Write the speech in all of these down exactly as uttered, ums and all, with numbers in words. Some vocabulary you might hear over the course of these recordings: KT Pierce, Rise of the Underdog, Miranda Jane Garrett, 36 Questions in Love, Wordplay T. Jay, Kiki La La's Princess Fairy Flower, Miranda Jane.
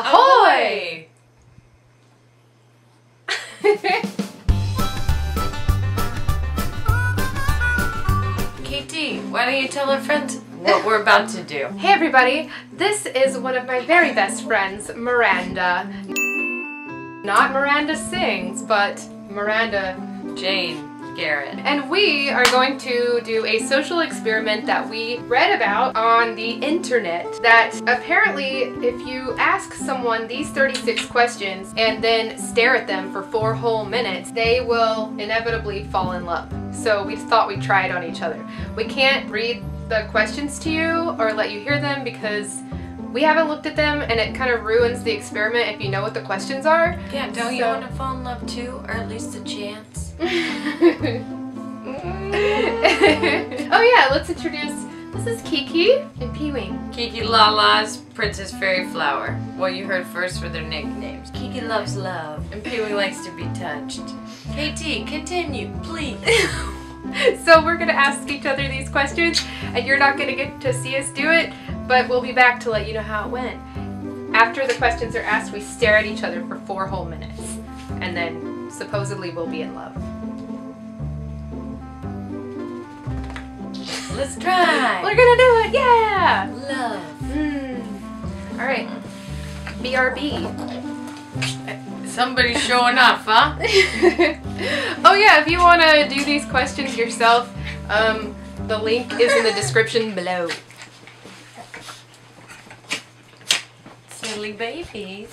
Ahoy! K T, why don't you tell our friends what we're about to do? Hey everybody, this is one of my very best friends, Miranda. Not Miranda Sings, but Miranda Jane. Garrett. And we are going to do a social experiment that we read about on the internet that apparently if you ask someone these thirty-six questions and then stare at them for four whole minutes, they will inevitably fall in love. So we thought we'd try it on each other. We can't read the questions to you or let you hear them because we haven't looked at them, and it kind of ruins the experiment if you know what the questions are. Yeah, don't so. you want to fall in love too, or at least a chance? Oh yeah, let's introduce, this is Kiki and Pee-wing. Kiki La La's Princess Fairy Flower. What you heard first were their nicknames. Kiki loves love, and Pee-wing likes to be touched. K T, continue, please. So we're going to ask each other these questions, and you're not going to get to see us do it, but we'll be back to let you know how it went. After the questions are asked, we stare at each other for four whole minutes, and then supposedly we'll be in love. Let's try! We're gonna do it! Yeah! Love. Mm. Alright. B R B. Somebody's showing off, huh? Oh yeah, if you want to do these questions yourself, um, the link is in the description below. Silly babies.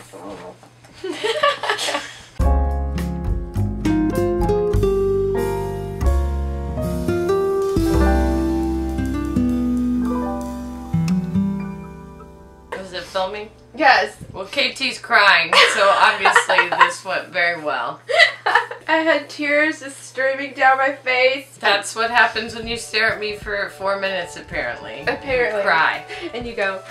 Was it filming? Yes. Well, K T's crying, so obviously this went very well. I had tears just streaming down my face. That's what happens when you stare at me for four minutes, apparently. Apparently. You cry. And you go,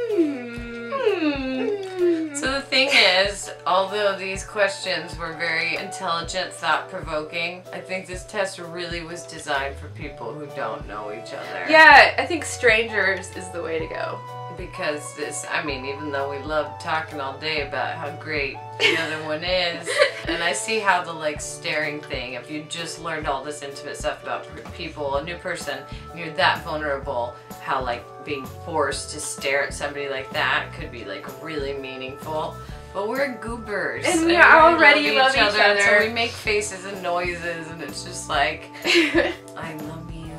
hmm. Hmm. So the thing is, although these questions were very intelligent, thought-provoking, I think this test really was designed for people who don't know each other. Yeah, I think strangers is the way to go. Because this, I mean, even though we love talking all day about how great the other one is, and I see how the, like, staring thing, if you just learned all this intimate stuff about people, a new person, and you're that vulnerable, how, like, being forced to stare at somebody like that could be, like, really meaningful. But we're goobers. And we are already love each other. So we make faces and noises, and it's just like, I love you.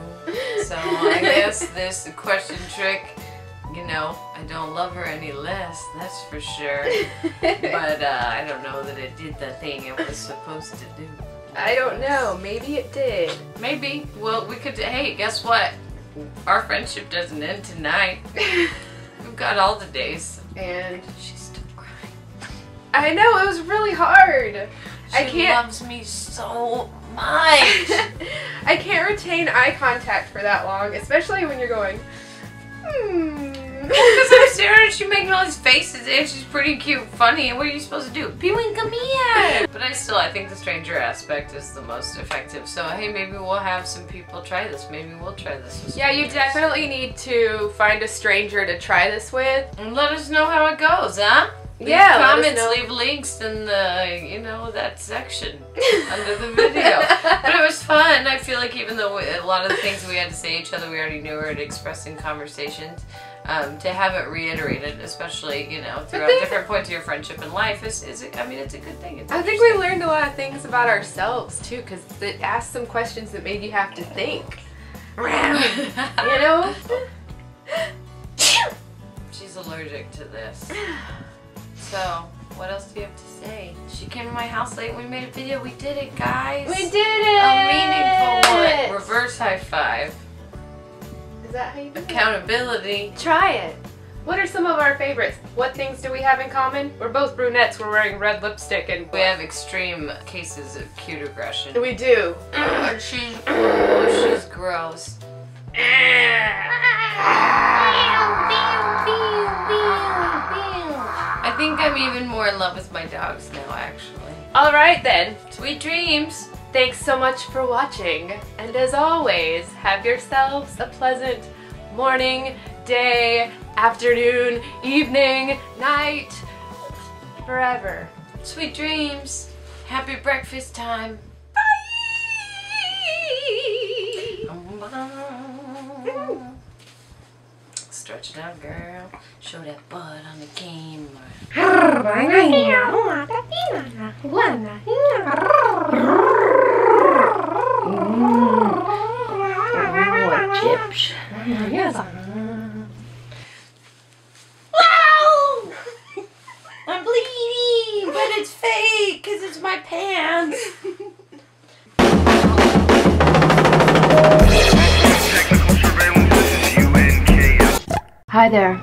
So I guess this question trick... You know, I don't love her any less, that's for sure. But uh, I don't know that it did the thing it was supposed to do. I don't know. Maybe it did. Maybe. Well, we could... Hey, guess what? Our friendship doesn't end tonight. We've got all the days. And she's still crying. I know. It was really hard. She I can't... loves me so much. I can't retain eye contact for that long, especially when you're going... Hmm... Because I'm staring at you making all these faces and she's pretty cute, funny, and what are you supposed to do? Pee-wing, come here! But I still, I think the stranger aspect is the most effective. So, hey, maybe we'll have some people try this. Maybe we'll try this with Yeah, you definitely need to find a stranger to try this with. And let us know how it goes, huh? Leave yeah, comments, leave links in the, you know, that section under the video. But it was fun. I feel like even though we, a lot of the things we had to say to each other, we already knew we were expressing conversations. Um, to have it reiterated, especially, you know, throughout different points of your friendship and life, is, is I mean, it's a good thing. It's I think we learned a lot of things about ourselves, too, because it asked some questions that made you have to think. You know? She's allergic to this. So, what else do you have to say? She came to my house late and we made a video. We did it, guys. We did it! A meaningful one. Reverse high five. Is that how you do it? Accountability. Try it. What are some of our favorites? What things do we have in common? We're both brunettes. We're wearing red lipstick and... We have extreme cases of cute aggression. We do. And she's... Oh, she's gross. I think I'm even more in love with my dogs now, actually. Alright then, sweet dreams! Thanks so much for watching, and as always, have yourselves a pleasant morning, day, afternoon, evening, night, forever. Sweet dreams. Happy breakfast time. Bye! Stretch it out, girl. Show that butt on the camera. My pants. Hi there.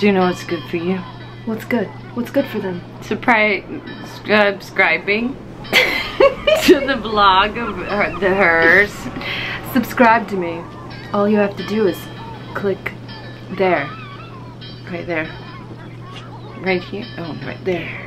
Do you know what's good for you? What's good? What's good for them? Surprise subscribing to the vlog of her, the hers. Subscribe to me. All you have to do is click there. Right there. Right here. Oh, right there.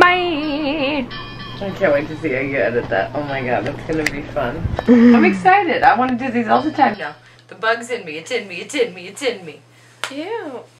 Bye! I can't wait to see how you edit that. Oh my god, that's gonna be fun. I'm excited. I want to do these all the time now. The bug's in me. It's in me. It's in me. It's in me. Ew.